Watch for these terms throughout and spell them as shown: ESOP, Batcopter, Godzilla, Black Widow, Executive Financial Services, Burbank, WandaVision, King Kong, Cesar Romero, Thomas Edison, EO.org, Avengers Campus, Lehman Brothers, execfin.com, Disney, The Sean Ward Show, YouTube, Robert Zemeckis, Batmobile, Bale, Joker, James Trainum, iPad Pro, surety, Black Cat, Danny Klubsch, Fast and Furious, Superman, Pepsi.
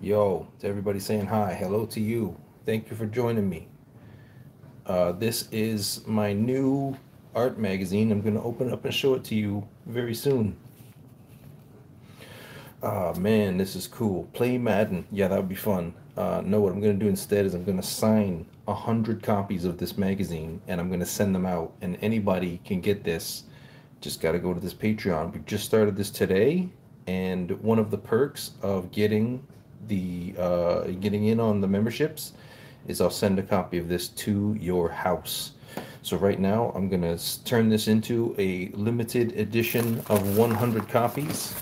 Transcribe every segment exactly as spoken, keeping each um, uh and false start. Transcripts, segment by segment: Yo, to everybody saying hi, hello to you. Thank you for joining me. Uh, this is my new art magazine. I'm going to open it up and show it to you very soon. Ah, oh, man, this is cool. Play Madden. Yeah, that would be fun. Uh, no, what I'm going to do instead is I'm going to sign a hundred copies of this magazine, and I'm going to send them out, and anybody can get this. Just got to go to this Patreon. We just started this today, and one of the perks of getting the uh, getting in on the memberships is I'll send a copy of this to your house. So right now I'm going to turn this into a limited edition of one hundred copies.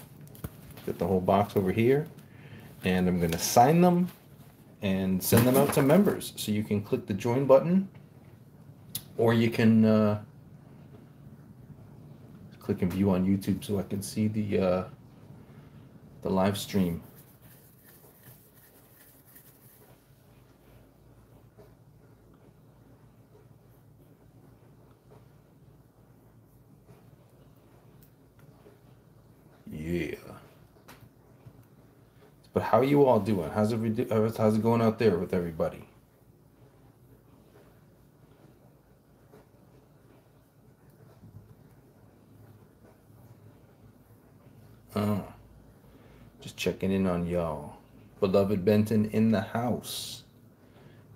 Get the whole box over here, and I'm going to sign them and send them out to members. So you can click the join button, or you can uh, click and view on YouTube so I can see the uh, the live stream. Yeah. But how are you all doing? How's it, how's it going out there with everybody? Oh, just checking in on y'all. Beloved Benton in the house.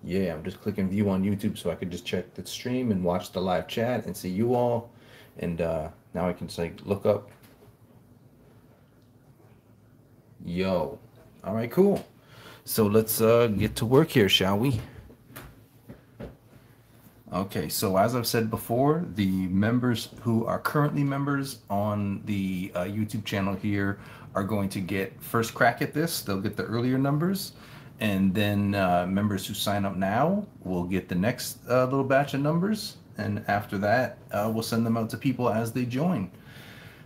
Yeah, I'm just clicking view on YouTube so I could just check the stream and watch the live chat and see you all. And uh, now I can just, like, look up. Yo. All right, cool. So let's uh, get to work here, shall we? Okay, so as I've said before, the members who are currently members on the uh, YouTube channel here are going to get first crack at this. They'll get the earlier numbers, and then uh, members who sign up now will get the next uh, little batch of numbers, and after that uh, we'll send them out to people as they join.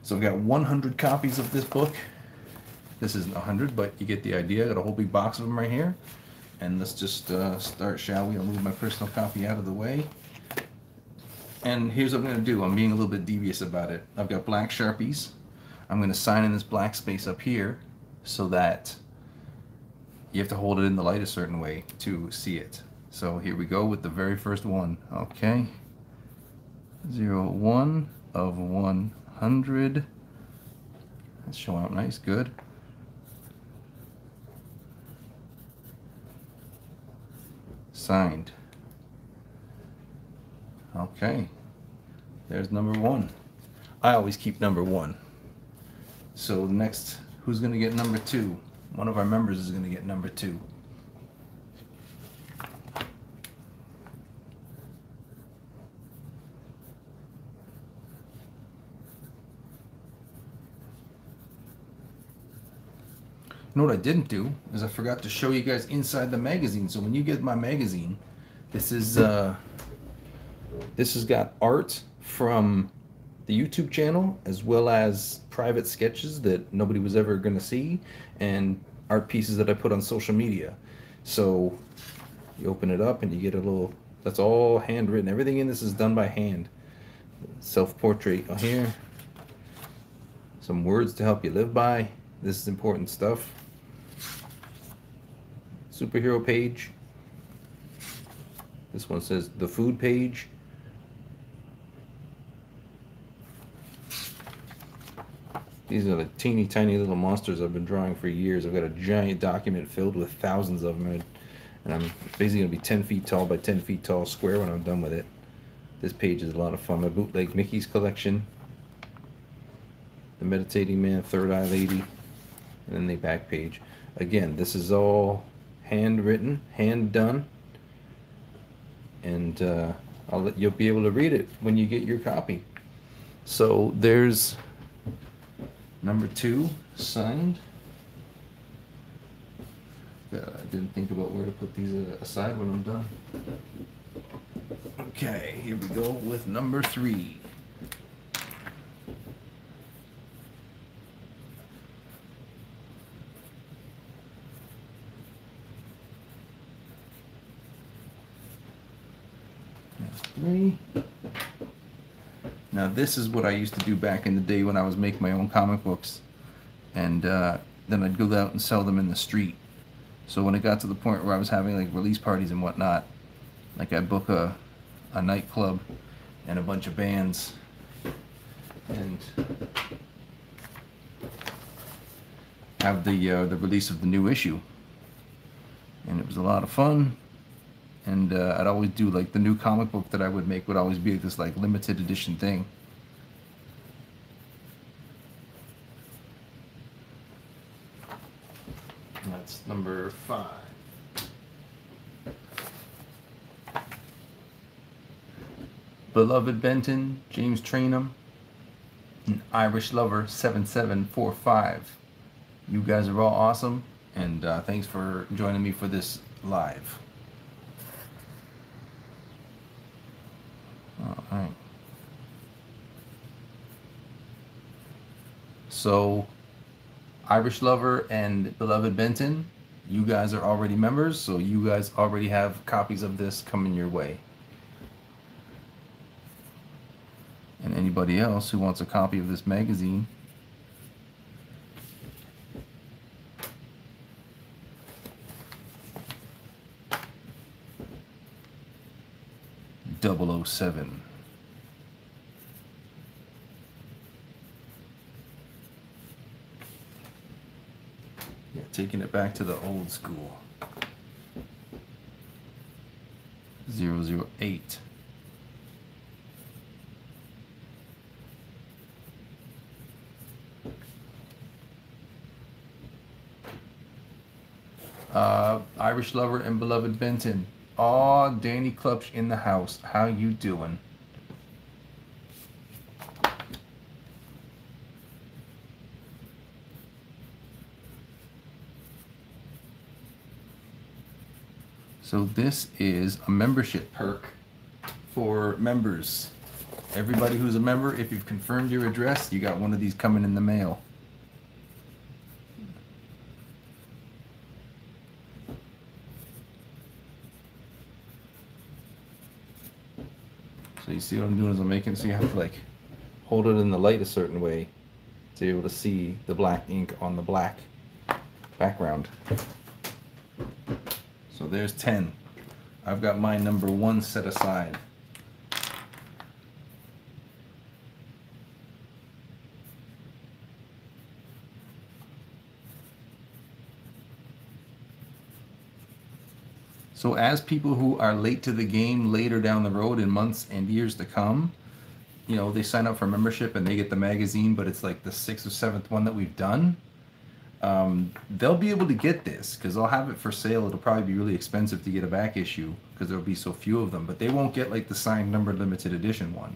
So we've got one hundred copies of this book. This isn't one hundred, but you get the idea. I got a whole big box of them right here. And let's just uh, start, shall we? I'll move my personal copy out of the way. And here's what I'm going to do. I'm being a little bit devious about it. I've got black Sharpies. I'm going to sign in this black space up here so that you have to hold it in the light a certain way to see it. So here we go with the very first one. Okay. zero one of one hundred. That's showing up nice. Good. Signed. Okay, there's number one. I always keep number one. So next, who's gonna get number two? One of our members is gonna get number two. You know what I didn't do is I forgot to show you guys inside the magazine. So when you get my magazine, this is uh, this has got art from the YouTube channel as well as private sketches that nobody was ever going to see, and art pieces that I put on social media. So you open it up and you get a little. That's all handwritten. Everything in this is done by hand. Self-portrait on here. Some words to help you live by. This is important stuff. Superhero page. This one says the food page. These are the teeny tiny little monsters I've been drawing for years. I've got a giant document filled with thousands of them, and I'm basically gonna be ten feet tall by ten feet tall square when I'm done with it. This page is a lot of fun. My bootleg Mickey's collection. The Meditating Man, Third Eye Lady, and then the back page. Again, this is all handwritten, hand done, and uh, I'll let, you'll be able to read it when you get your copy. So there's number two signed. I didn't think about where to put these aside when I'm done. Okay, here we go with number three. Now this is what I used to do back in the day when I was making my own comic books, and uh, then I'd go out and sell them in the street. So when it got to the point where I was having like release parties and whatnot, like I book a, a nightclub and a bunch of bands, and have the uh, the release of the new issue, and it was a lot of fun. And uh, I'd always do like the new comic book that I would make would always be this like limited edition thing. And that's number five. Beloved Benton, James Trainum, an Irish Lover seven seven four five. You guys are all awesome, and uh, thanks for joining me for this live. All right. So, Irish Lover and Beloved Benton, you guys are already members, so you guys already have copies of this coming your way. And anybody else who wants a copy of this magazine, double oh seven. Yeah, taking it back to the old school. zero zero eight. Uh, Irish Lover and Beloved Benton. Aw, Danny Klubsch in the house. How you doing? So this is a membership perk for members. Everybody who's a member, if you've confirmed your address, you got one of these coming in the mail. You see what I'm doing is I'm making so you have to like hold it in the light a certain way to be able to see the black ink on the black background. So there's ten. I've got my number one set aside. So as people who are late to the game later down the road in months and years to come, you know, they sign up for membership and they get the magazine, but it's like the sixth or seventh one that we've done. Um, they'll be able to get this because I'll have it for sale. It'll probably be really expensive to get a back issue because there'll be so few of them, but they won't get like the signed numbered limited edition one.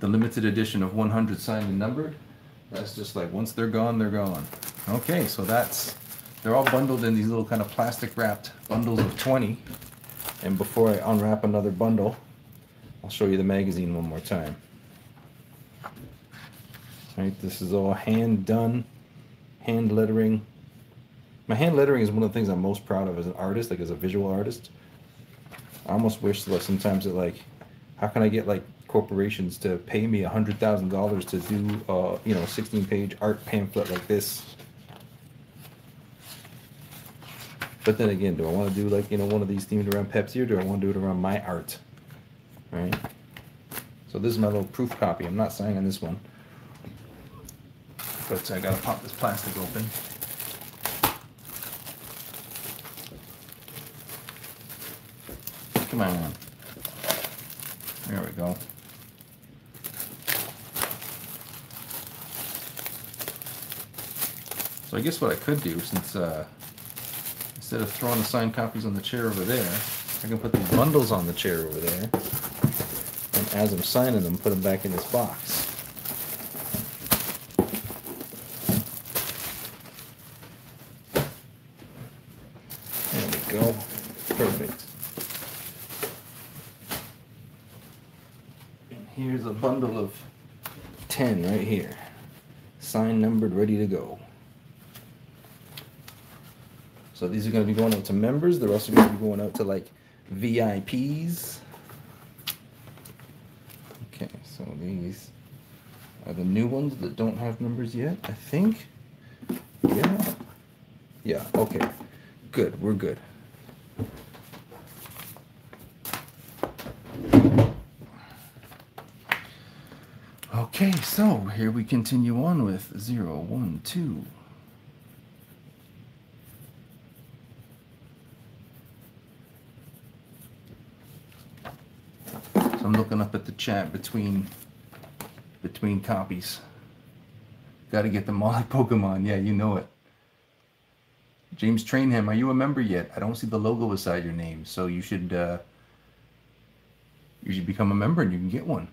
The limited edition of one hundred signed and numbered, that's just like once they're gone, they're gone. Okay, so that's... They're all bundled in these little kind of plastic wrapped bundles of twenty. And before I unwrap another bundle, I'll show you the magazine one more time. Right, this is all hand done, hand lettering. My hand lettering is one of the things I'm most proud of as an artist, like as a visual artist. I almost wish that sometimes that like, how can I get like corporations to pay me one hundred thousand dollars to do uh, you know, a sixteen page art pamphlet like this? But then again, do I want to do like, you know, one of these themed around Pepsi, or do I want to do it around my art? Right? So this is my little proof copy. I'm not signing this one. But I got to pop this plastic open. Come on. There we go. So I guess what I could do, since... Uh, Instead of throwing the signed copies on the chair over there, I can put these bundles on the chair over there, and as I'm signing them, put them back in this box. There we go. Perfect. And here's a bundle of ten right here. Signed, numbered, ready to go. So these are going to be going out to members. They're also going to be going out to like V I Ps. Okay, so these are the new ones that don't have numbers yet, I think. Yeah. Yeah, okay. Good, we're good. Okay, so here we continue on with zero, one, two. So I'm looking up at the chat between between copies. Got to get them all at Pokemon. Yeah, you know it. James Trainham, are you a member yet? I don't see the logo beside your name, so you should uh, you should become a member and you can get one.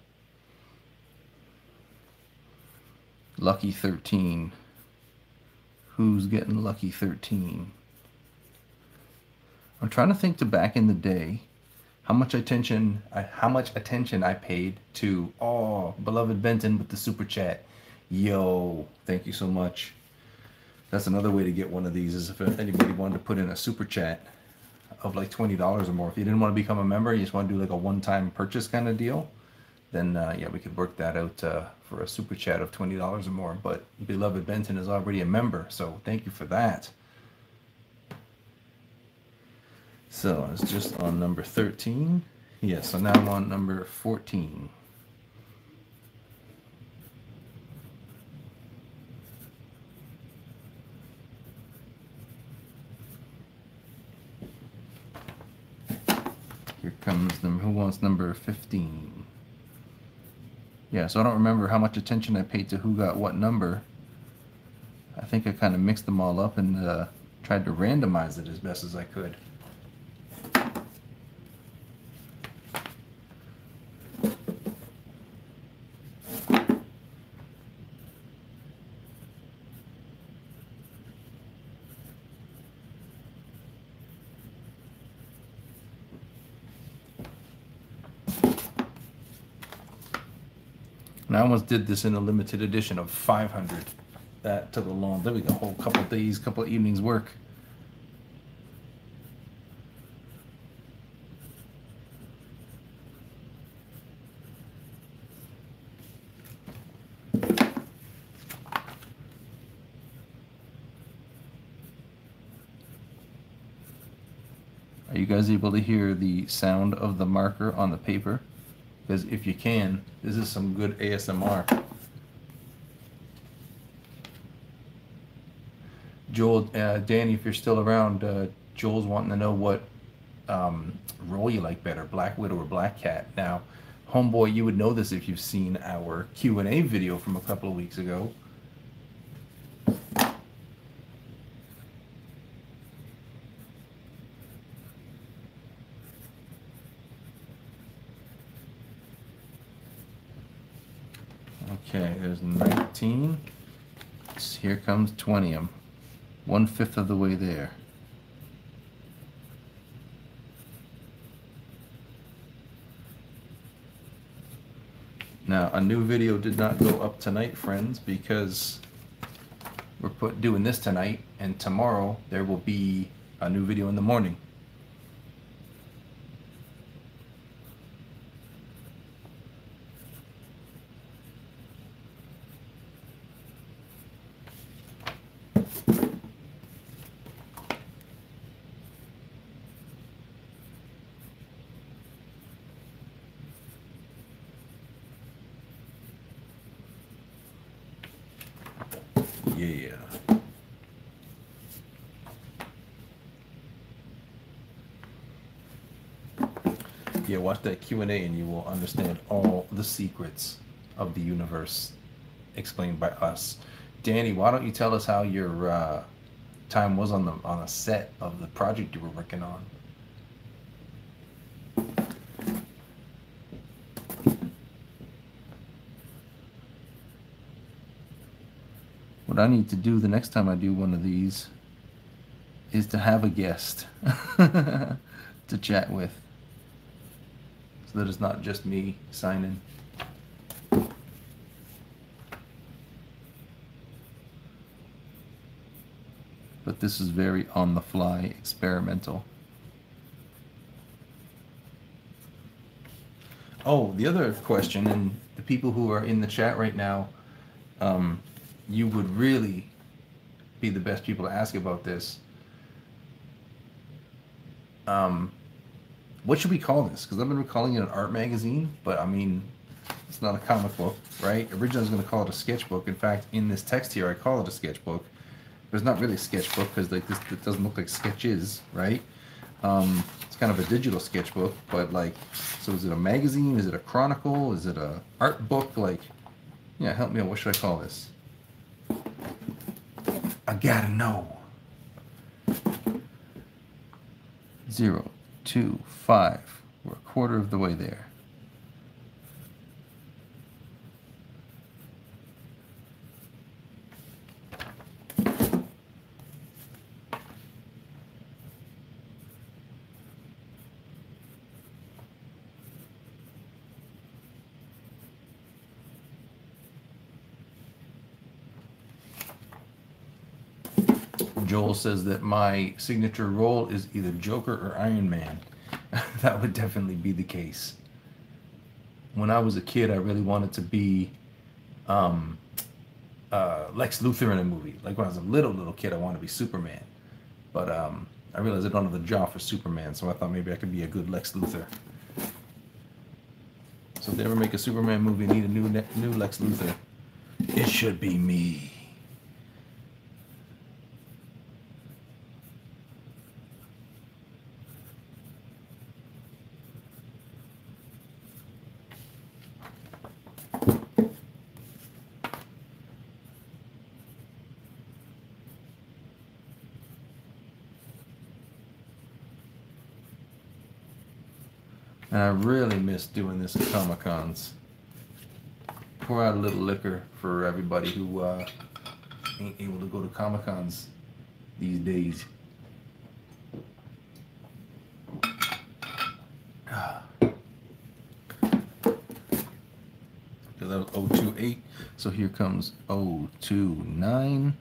Lucky thirteen. Who's getting Lucky thirteen? I'm trying to think to back in the day, how much attention I, how much attention I paid to. Oh, beloved Benton with the super chat. Yo, thank you so much. That's another way to get one of these, is if anybody wanted to put in a super chat of like twenty dollars or more. If you didn't want to become a member, you just want to do like a one-time purchase kind of deal, then uh, yeah, we could work that out uh, for a super chat of twenty dollars or more. But beloved Benton is already a member, so thank you for that. So it's just on number thirteen. Yeah, so now I'm on number fourteen. Here comes them. Who wants number fifteen? Yeah, so I don't remember how much attention I paid to who got what number. I think I kind of mixed them all up and uh, tried to randomize it as best as I could. I almost did this in a limited edition of five hundred. That took a long, there we go, a whole couple of days, couple of evenings work. Are you guys able to hear the sound of the marker on the paper? Because if you can, this is some good A S M R. Joel, uh, Danny, if you're still around, uh, Joel's wanting to know what um, role you like better, Black Widow or Black Cat. Now, homeboy, you would know this if you've seen our Q and A video from a couple of weeks ago. Okay, there's nineteen. Here comes twenty of them. One fifth of the way there. Now, a new video did not go up tonight, friends, because we're put doing this tonight, and tomorrow there will be a new video in the morning. Watch that Q and A and you will understand all the secrets of the universe explained by us. Danny, why don't you tell us how your uh, time was on the on a set of the project you were working on? What I need to do the next time I do one of these is to have a guest to chat with. That it's not just me signing. But this is very on-the-fly, experimental. Oh, the other question, and the people who are in the chat right now, um, you would really be the best people to ask about this. Um, what should we call this? Because I've been calling it an art magazine, but I mean, it's not a comic book, right? Originally, I was going to call it a sketchbook. In fact, in this text here, I call it a sketchbook. But it's not really a sketchbook because like this, it doesn't look like sketches, right? Um, it's kind of a digital sketchbook, but like, so is it a magazine? Is it a chronicle? Is it a art book? Like, yeah, help me out. What should I call this? I gotta know. Zero, two, five. We're a quarter of the way there. Joel says that my signature role is either Joker or Iron Man. That would definitely be the case. When I was a kid, I really wanted to be um, uh, Lex Luthor in a movie. Like when I was a little, little kid, I wanted to be Superman. But um, I realized I don't have the jaw for Superman, so I thought maybe I could be a good Lex Luthor. So if they ever make a Superman movie, need a new, new Lex Luthor, it should be me. And I really miss doing this at Comic-Cons. Pour out a little liquor for everybody who uh, ain't able to go to Comic-Cons these days. So that was oh two eight, so here comes oh two nine.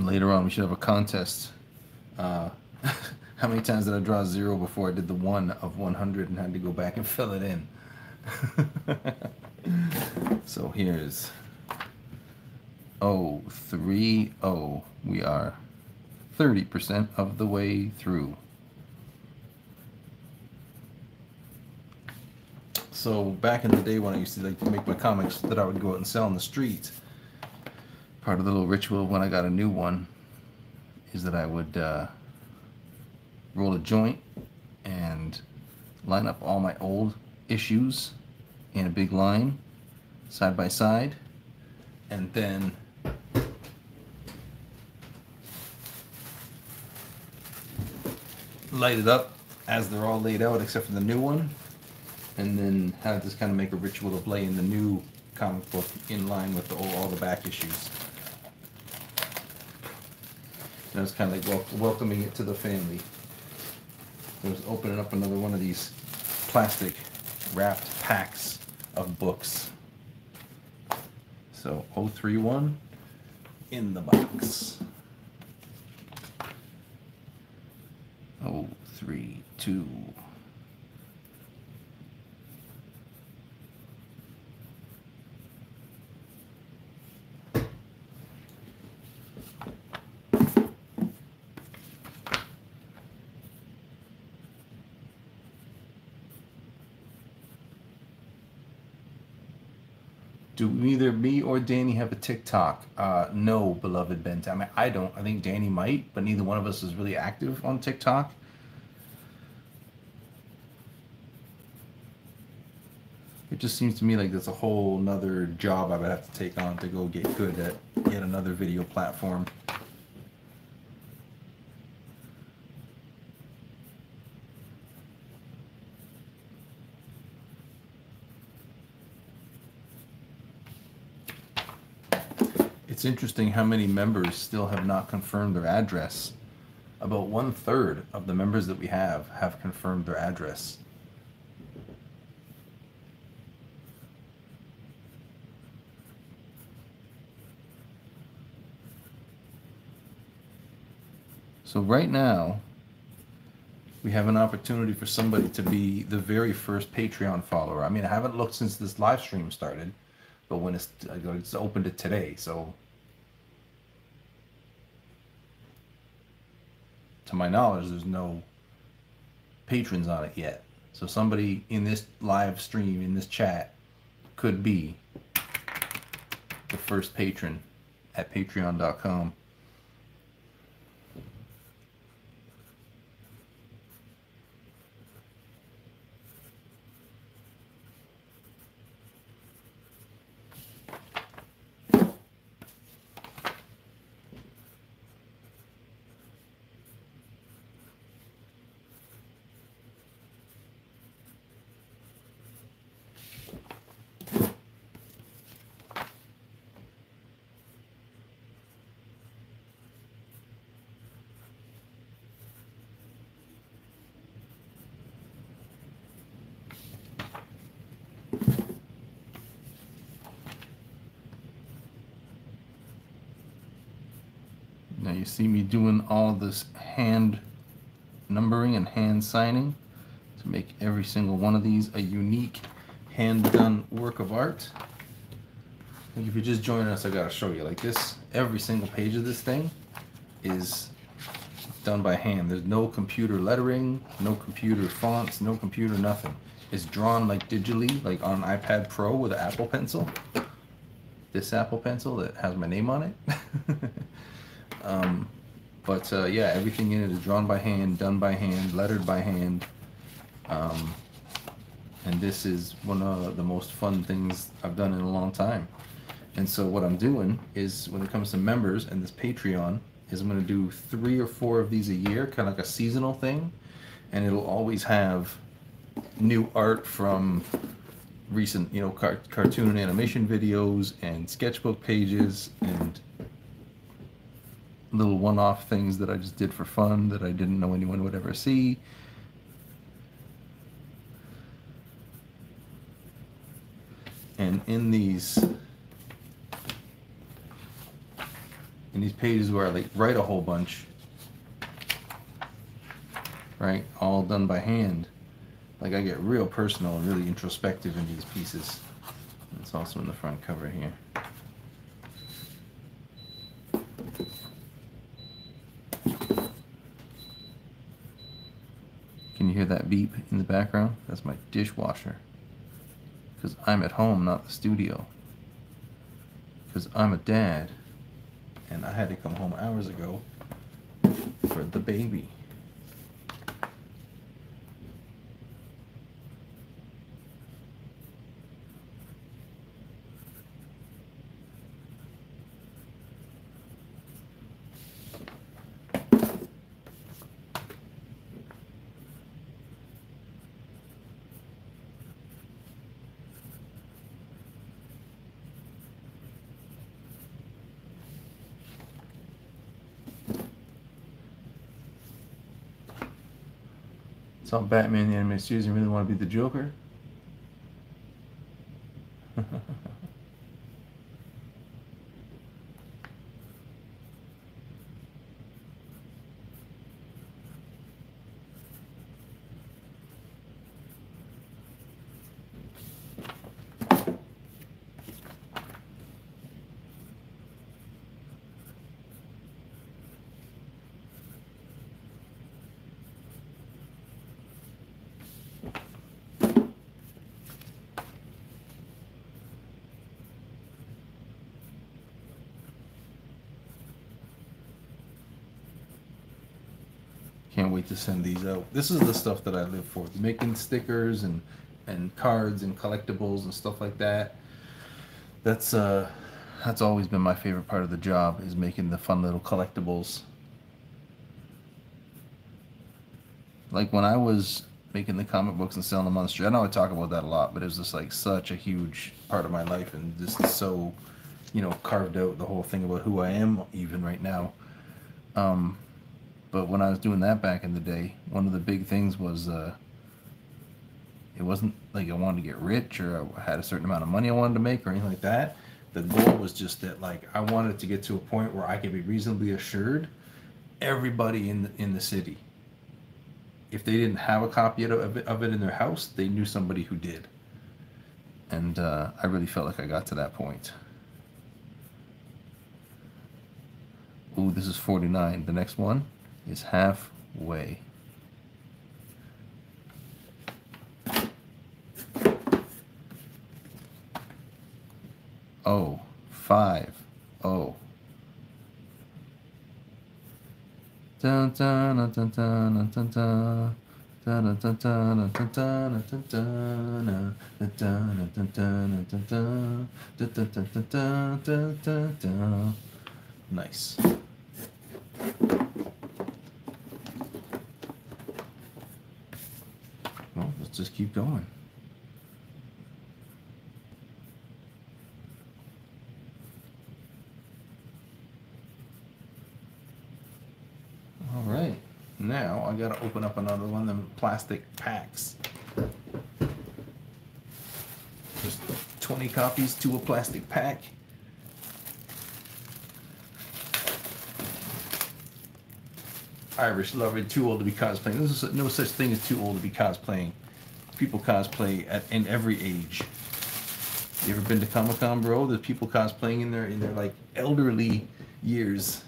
Later on, we should have a contest. Uh, how many times did I draw zero before I did the one of one hundred and had to go back and fill it in? So here's oh three oh. We are thirty percent of the way through. So back in the day when I used to like to make my comics that I would go out and sell on the street, part of the little ritual when I got a new one is that I would uh, roll a joint and line up all my old issues in a big line, side by side, and then light it up as they're all laid out except for the new one, and then have this kind of make a ritual of laying the new comic book in line with the old, all the back issues. And I was kind of like wel welcoming it to the family. So I was opening up another one of these plastic wrapped packs of books. So oh three one in the box. oh three two. Do either me or Danny have a TikTok? Uh, no, beloved Ben. I mean, I don't. I think Danny might, but neither one of us is really active on TikTok. It just seems to me like that's a whole nother job I would have to take on to go get good at yet another video platform. It's interesting how many members still have not confirmed their address. About one third of the members that we have have confirmed their address. So right now, we have an opportunity for somebody to be the very first Patreon follower. I mean, I haven't looked since this live stream started, but when it's, it's opened it today, so to my knowledge, there's no patrons on it yet. So somebody in this live stream, in this chat, could be the first patron at patreon dot com. See me doing all this hand numbering and hand signing to make every single one of these a unique hand done work of art. And if you just join us, I gotta show you, like this, every single page of this thing is done by hand. There's no computer lettering, no computer fonts, no computer nothing. It's drawn like digitally, like on an iPad Pro with an Apple pencil. This Apple pencil that has my name on it. Um, but uh, yeah, everything in it is drawn by hand, done by hand, lettered by hand, um, and this is one of the most fun things I've done in a long time. And so what I'm doing is, when it comes to members and this Patreon, is I'm going to do three or four of these a year, kind of like a seasonal thing, and it'll always have new art from recent, you know, car cartoon and animation videos and sketchbook pages and little one-off things that I just did for fun that I didn't know anyone would ever see. And in these in these pages where I like write a whole bunch, right, all done by hand, like I get real personal and really introspective in these pieces. It's also in the front cover here. Can you hear that beep in the background? That's my dishwasher. Because I'm at home, not the studio. Because I'm a dad, and I had to come home hours ago for the baby. Saw Batman the Animated Series and really want to be the Joker. Can't wait to send these out. This is the stuff that I live for. Making stickers and and cards and collectibles and stuff like that. That's uh that's always been my favorite part of the job, is making the fun little collectibles. Like when I was making the comic books and selling them on the street, I know I talk about that a lot, but it was just like such a huge part of my life, and this is so, you know, carved out, the whole thing about who I am even right now. Um But when I was doing that back in the day, one of the big things was, uh, it wasn't like I wanted to get rich or I had a certain amount of money I wanted to make or anything like that. The goal was just that, like, I wanted to get to a point where I could be reasonably assured everybody in the, in the city, if they didn't have a copy of it, of it in their house, they knew somebody who did. And uh, I really felt like I got to that point. Ooh, this is forty-nine. The next one is half way. Oh, five, oh. Dun dun dun dun dun dun. Nice. Well, let's just keep going. All right. Now, I gotta open up another one of them plastic packs. There's twenty copies to a plastic pack. Irish lover, too old to be cosplaying. There's no such thing as too old to be cosplaying. People cosplay at in every age. You ever been to Comic-Con, bro? There's people cosplaying in their in their like elderly years.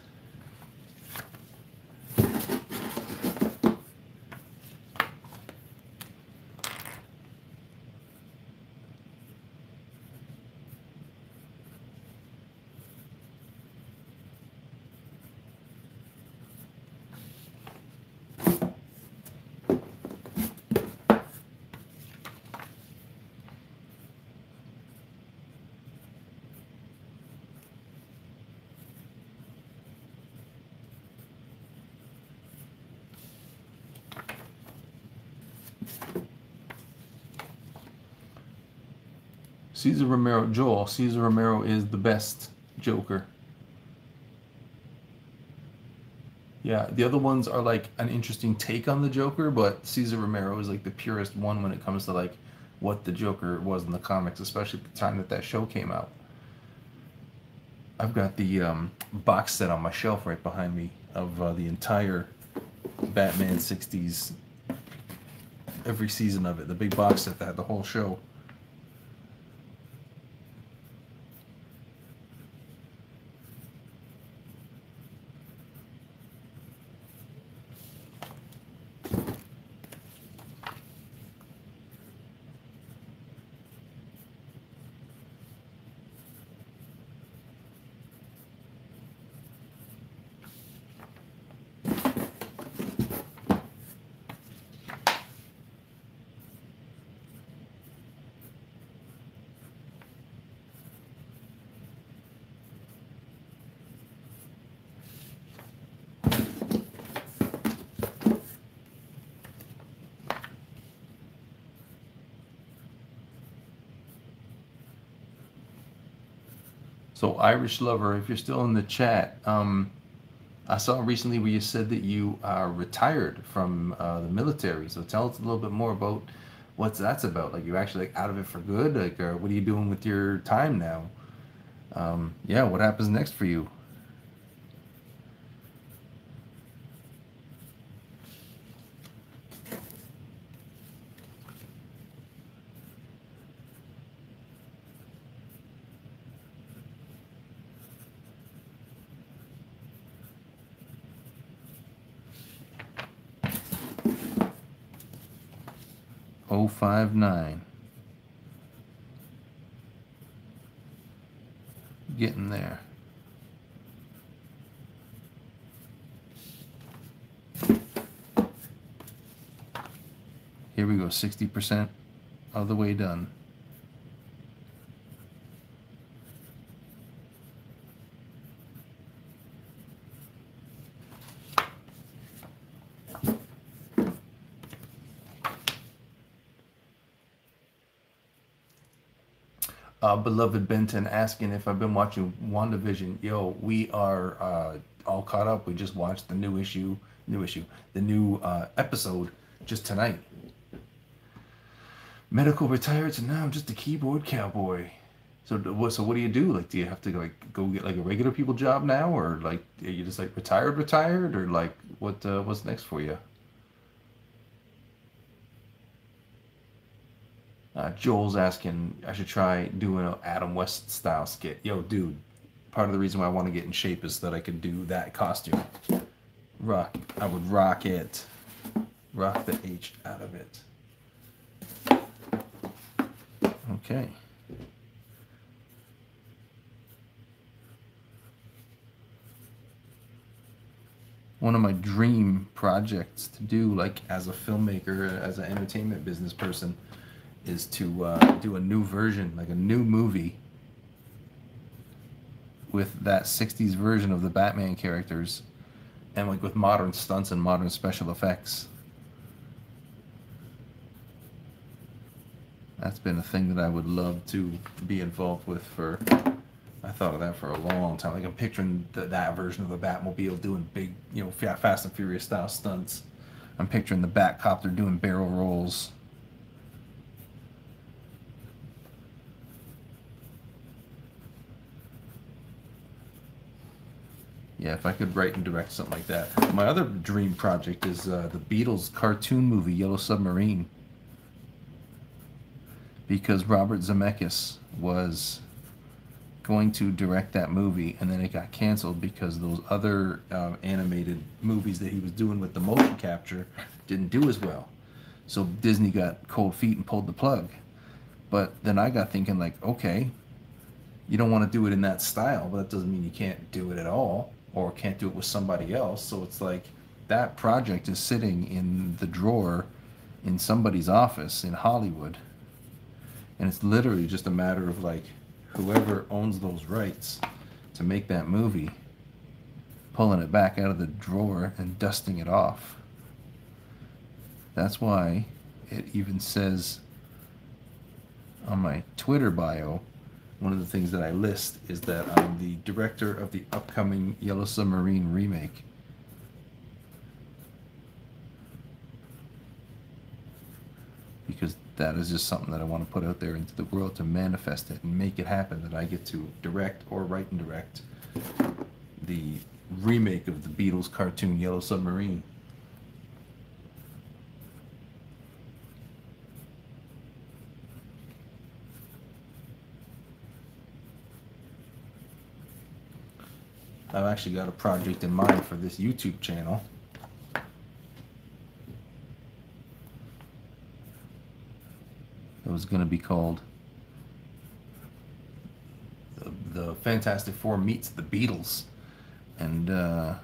Cesar Romero, Joel, Cesar Romero is the best Joker. Yeah, the other ones are like an interesting take on the Joker, but Cesar Romero is like the purest one when it comes to like what the Joker was in the comics, especially at the time that that show came out. I've got the um, box set on my shelf right behind me of uh, the entire Batman sixties, every season of it, the big box set that had the whole show. So Irish lover, if you're still in the chat, um, I saw recently where you said that you are retired from uh, the military. So tell us a little bit more about what that's about. Like, you're actually like, out of it for good. Like, or what are you doing with your time now? Um, yeah, what happens next for you? five nine. Getting there. Here we go, sixty percent of the way done. Uh, beloved Benton asking if I've been watching WandaVision. Yo, we are uh, all caught up. We just watched the new issue, new issue, the new uh, episode just tonight. Medical retired, so now I'm just a keyboard cowboy. So what? So what do you do? Like, do you have to like go get like a regular people job now, or like are you just like retired, retired, or like what? Uh, what's next for you? Uh, Joel's asking, I should try doing an Adam West style skit. Yo, dude, part of the reason why I want to get in shape is that I can do that costume. Rock. I would rock it. Rock the H out of it. Okay. One of my dream projects to do, like as a filmmaker, as an entertainment business person, is to uh, do a new version, like a new movie with that sixties version of the Batman characters and like with modern stunts and modern special effects. That's been a thing that I would love to be involved with for... I thought of that for a long time. Like I'm picturing the, that version of the Batmobile doing big, you know, Fast and Furious style stunts. I'm picturing the Batcopter doing barrel rolls. Yeah, if I could write and direct something like that. My other dream project is uh, the Beatles cartoon movie, Yellow Submarine. Because Robert Zemeckis was going to direct that movie, and then it got canceled because those other uh, animated movies that he was doing with the motion capture didn't do as well. So Disney got cold feet and pulled the plug. But then I got thinking, like, okay, you don't want to do it in that style, but that doesn't mean you can't do it at all or can't do it with somebody else. So it's like that project is sitting in the drawer in somebody's office in Hollywood, and it's literally just a matter of like whoever owns those rights to make that movie, pulling it back out of the drawer and dusting it off. That's why it even says on my Twitter bio, one of the things that I list is that I'm the director of the upcoming Yellow Submarine remake. Because that is just something that I want to put out there into the world to manifest it and make it happen, that I get to direct or write and direct the remake of the Beatles cartoon Yellow Submarine. I've actually got a project in mind for this YouTube channel. It was going to be called the, the Fantastic Four Meets the Beatles. And uh,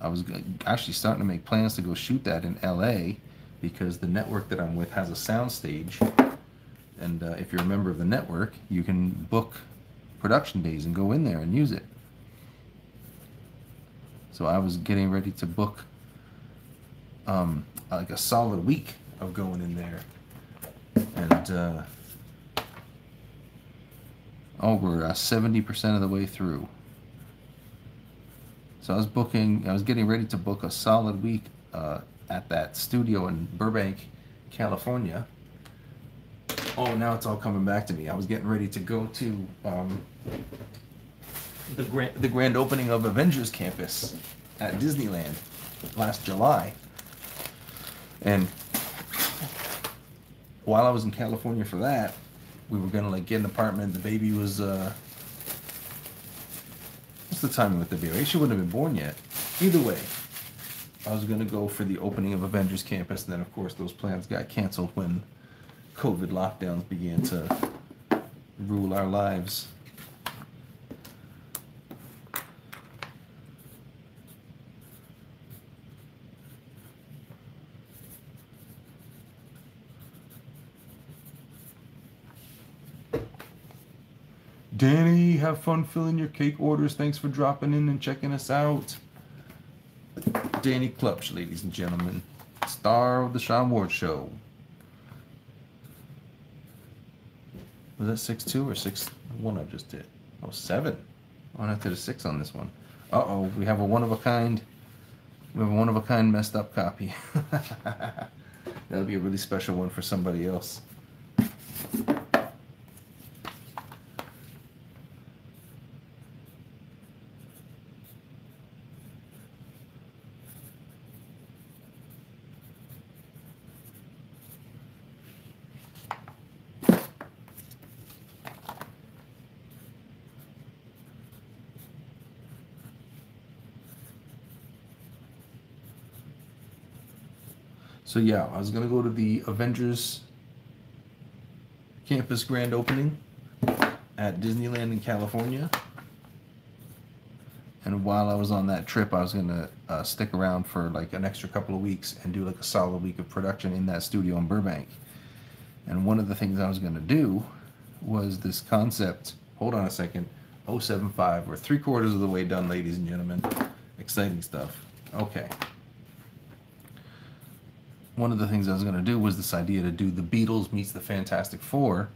I was actually starting to make plans to go shoot that in L A because the network that I'm with has a soundstage. And uh, if you're a member of the network, you can book production days and go in there and use it. So I was getting ready to book um, like a solid week of going in there. And uh, oh, we're uh, seventy percent of the way through. So I was booking, I was getting ready to book a solid week uh, at that studio in Burbank, California. Oh, now it's all coming back to me. I was getting ready to go to um, the, grand, the grand opening of Avengers Campus at Disneyland last July. And while I was in California for that, we were gonna like get an apartment. The baby was uh what's the timing with the baby? She wouldn't have been born yet. Either way, I was gonna go for the opening of Avengers Campus, and then of course those plans got canceled when COVID lockdowns began to rule our lives. Danny, have fun filling your cake orders. Thanks for dropping in and checking us out. Danny Klupsch, ladies and gentlemen. Star of the Sean Ward Show. Was that six two or six one I just did? Oh, seven. I went after the six on this one. Uh-oh, we have a one-of-a-kind. We have a one-of-a-kind messed up copy. That'll be a really special one for somebody else. So yeah, I was gonna go to the Avengers Campus grand opening at Disneyland in California. And while I was on that trip, I was gonna uh, stick around for like an extra couple of weeks and do like a solid week of production in that studio in Burbank. And one of the things I was gonna do was this concept, hold on a second, oh seven five, we're three quarters of the way done, ladies and gentlemen. Exciting stuff, okay. One of the things I was gonna do was this idea to do the Beatles meets the Fantastic Four.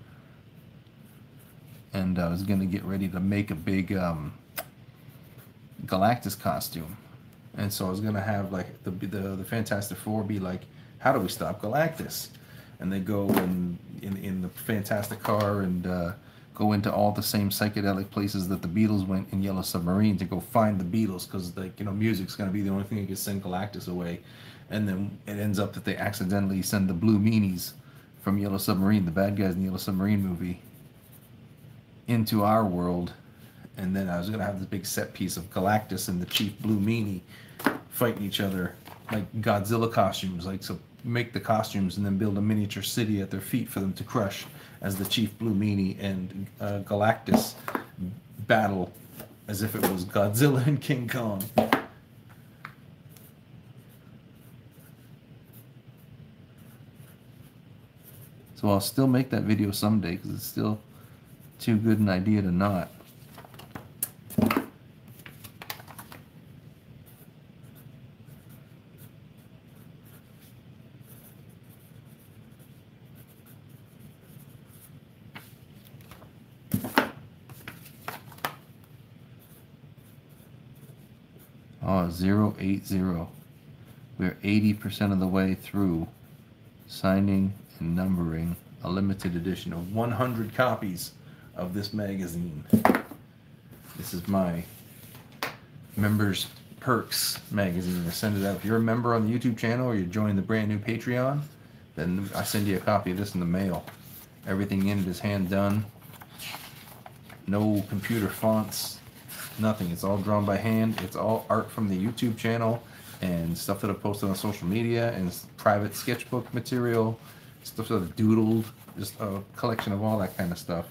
And I was gonna get ready to make a big, um, Galactus costume, and so I was gonna have like the, the the Fantastic Four be like, how do we stop Galactus? And they go in in, in the Fantastic Car and uh, go into all the same psychedelic places that the Beatles went in Yellow Submarine to go find the Beatles, because like you know music's gonna be the only thing that can send Galactus away. And then it ends up that they accidentally send the Blue Meanies from Yellow Submarine, the bad guys in the Yellow Submarine movie, into our world. And then I was gonna have this big set piece of Galactus and the Chief Blue Meanie fighting each other, like Godzilla costumes. Like, so make the costumes and then build a miniature city at their feet for them to crush as the Chief Blue Meanie and uh, Galactus battle as if it was Godzilla and King Kong. So I'll still make that video someday because it's still too good an idea to not. Oh, zero eight zero. We're eighty percent of the way through signing and numbering a limited edition of one hundred copies of this magazine. This is my Members Perks magazine. I send it out. If you're a member on the YouTube channel or you join the brand new Patreon, then I send you a copy of this in the mail. Everything in it is hand done. No computer fonts. Nothing. It's all drawn by hand. It's all art from the YouTube channel and stuff that I've posted on social media and private sketchbook material, stuff that I've doodled, just a collection of all that kind of stuff.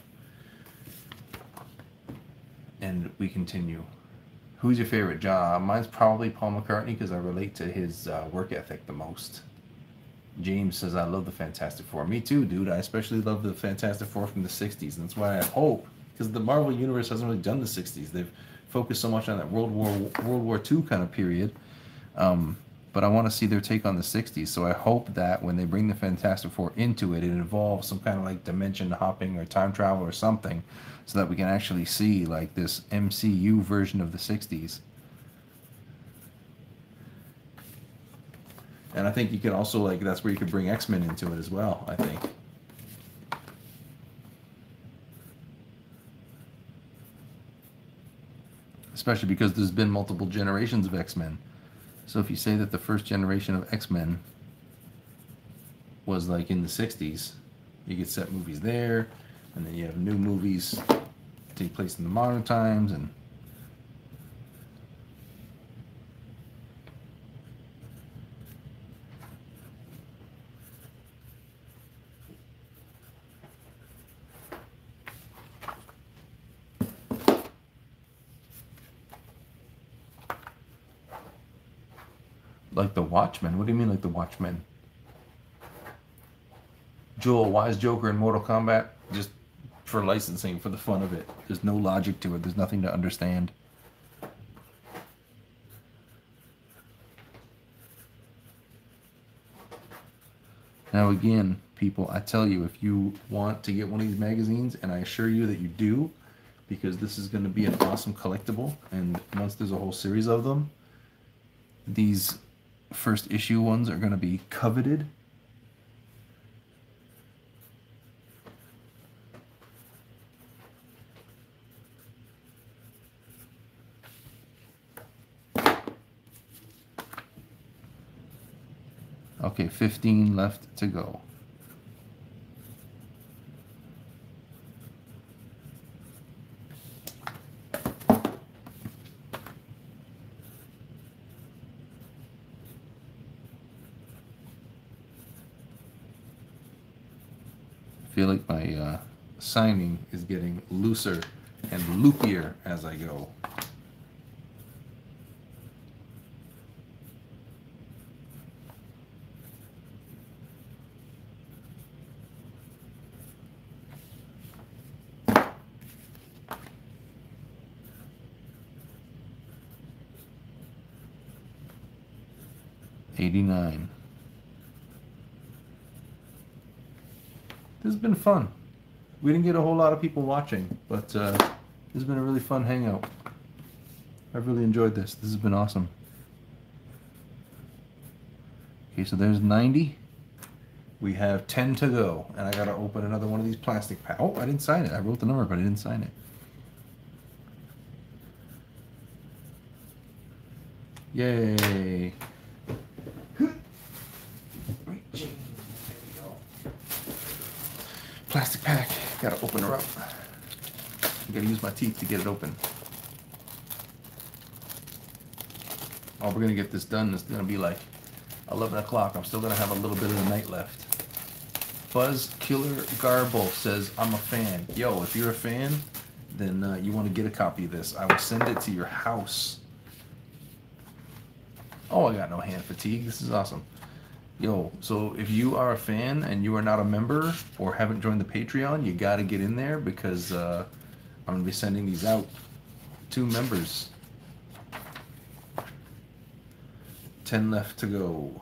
And we continue. Who's your favorite job? Mine's probably Paul McCartney because I relate to his uh, work ethic the most. James says, I love the Fantastic Four. Me too, dude. I especially love the Fantastic Four from the sixties. And that's why I hope, because the Marvel Universe hasn't really done the sixties. They've focused so much on that World War World War Two kind of period. Um, but I want to see their take on the sixties. So I hope that when they bring the Fantastic Four into it, it involves some kind of like dimension hopping or time travel or something, so that we can actually see like this M C U version of the sixties. And I think you can also like, that's where you could bring X-Men into it as well, I think. Especially because there's been multiple generations of X-Men. So if you say that the first generation of X-Men was like in the sixties, you could set movies there, and then you have new movies take place in the modern times. And like the Watchmen? What do you mean like the Watchmen? Joel, why is Joker in Mortal Kombat? Just for licensing, for the fun of it. There's no logic to it. There's nothing to understand. Now again, people, I tell you, if you want to get one of these magazines, and I assure you that you do, because this is going to be an awesome collectible, and once there's a whole series of them, these first issue ones are going to be coveted. Okay, fifteen left to go. feel like my uh, signing is getting looser and loopier as I go. eighty-nine. This has been fun. We didn't get a whole lot of people watching, but uh, this has been a really fun hangout. I've really enjoyed this. This has been awesome. Okay, so there's ninety. We have ten to go, and I gotta open another one of these plastic packs. Oh, I didn't sign it. I wrote the number, but I didn't sign it. Yay. Plastic pack, gotta open her up. I gotta use my teeth to get it open. Oh, we're gonna get this done. It's gonna be like eleven o'clock. I'm still gonna have a little bit of the night left. Buzz Killer Garble says, I'm a fan. Yo, if you're a fan, then uh, you wanna get a copy of this. I will send it to your house. Oh, I got no hand fatigue. This is awesome. Yo, so if you are a fan and you are not a member or haven't joined the Patreon, you gotta get in there because uh, I'm gonna be sending these out to members. ten left to go.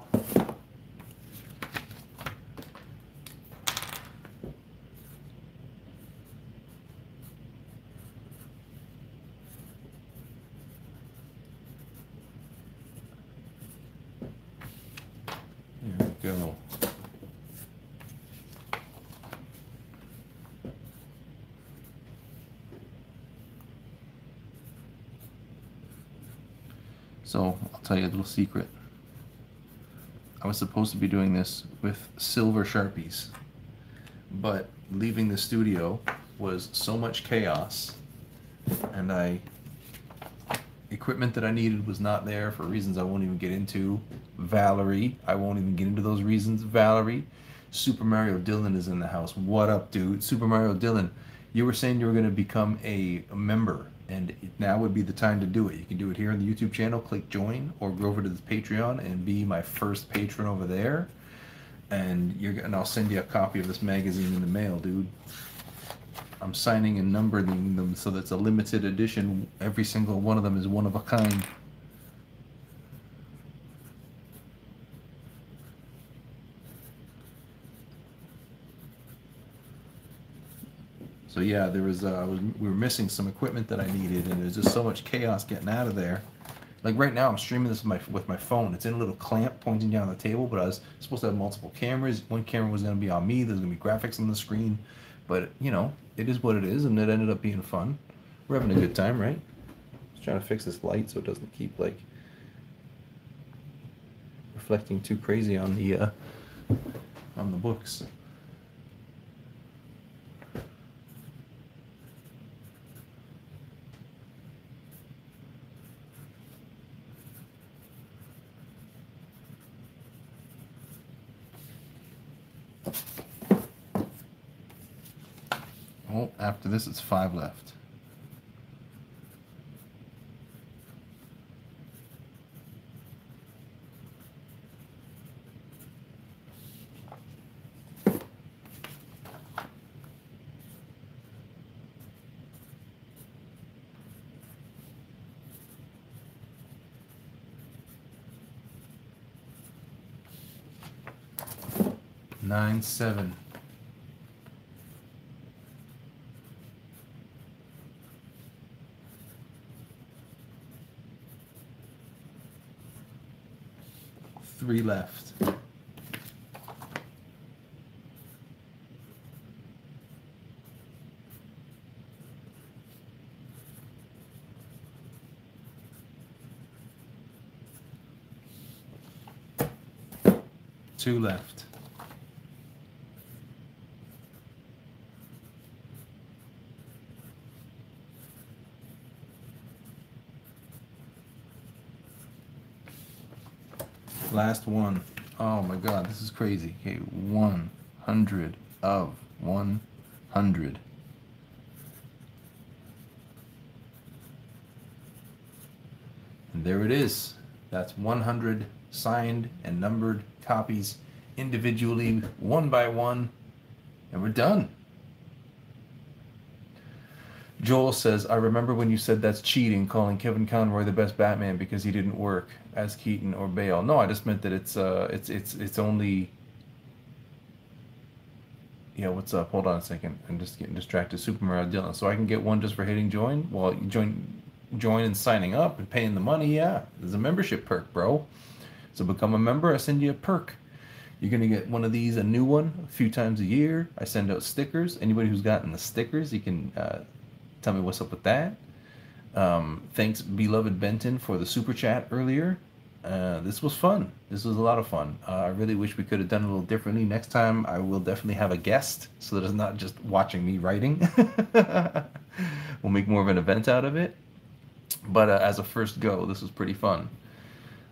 So, I'll tell you a little secret. I was supposed to be doing this with silver Sharpies, but leaving the studio was so much chaos, and I equipment that I needed was not there for reasons I won't even get into. Valerie, I won't even get into those reasons. Valerie, Super Mario Dylan is in the house. What up, dude? Super Mario Dylan, you were saying you were going to become a member. And now would be the time to do it. You can do it here on the YouTube channel, click join, or go over to the Patreon and be my first patron over there. And you're and I'll send you a copy of this magazine in the mail, dude. I'm signing and numbering them so that's a limited edition. Every single one of them is one of a kind. So yeah, there was uh, we were missing some equipment that I needed, and there's just so much chaos getting out of there. Like right now, I'm streaming this with my with my phone. It's in a little clamp pointing down the table, but I was supposed to have multiple cameras. One camera was going to be on me. There's going to be graphics on the screen, but you know, it is what it is, and it ended up being fun. We're having a good time, right? Just trying to fix this light so it doesn't keep like reflecting too crazy on the uh, on the books. Oh, after this, it's five left. Nine, seven. Three left. Two left. Last one. Oh my god, this is crazy. Okay, one hundred of one hundred. And there it is. That's one hundred signed and numbered copies individually, one by one, and we're done. Joel says, I remember when you said that's cheating, calling Kevin Conroy the best Batman because he didn't work as Keaton or Bale. No, I just meant that it's uh, it's it's it's only. Yeah, what's up? Hold on a second. I'm just getting distracted. Superman Dylan, so I can get one just for hitting join. Well, you join, join and signing up and paying the money. Yeah, there's a membership perk, bro. So become a member. I send you a perk. You're going to get one of these, a new one, a few times a year. I send out stickers. Anybody who's gotten the stickers, you can uh, tell me what's up with that. Um, thanks, beloved Benton, for the super chat earlier. Uh, this was fun. This was a lot of fun. Uh, I really wish we could have done it a little differently. Next time, I will definitely have a guest so that it's not just watching me writing. We'll make more of an event out of it. But uh, as a first go, this was pretty fun.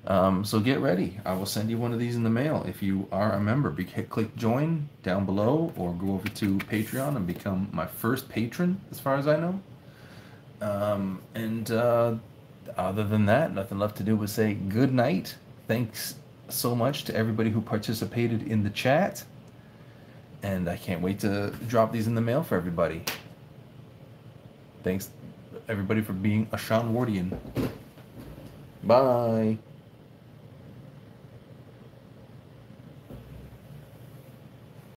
Um, so get ready. I will send you one of these in the mail if you are a member. Be click join down below or go over to Patreon and become my first patron as far as I know. Um, and uh, other than that, nothing left to do but say good night. Thanks so much to everybody who participated in the chat. And I can't wait to drop these in the mail for everybody. Thanks everybody for being a Sean Wardian. Bye.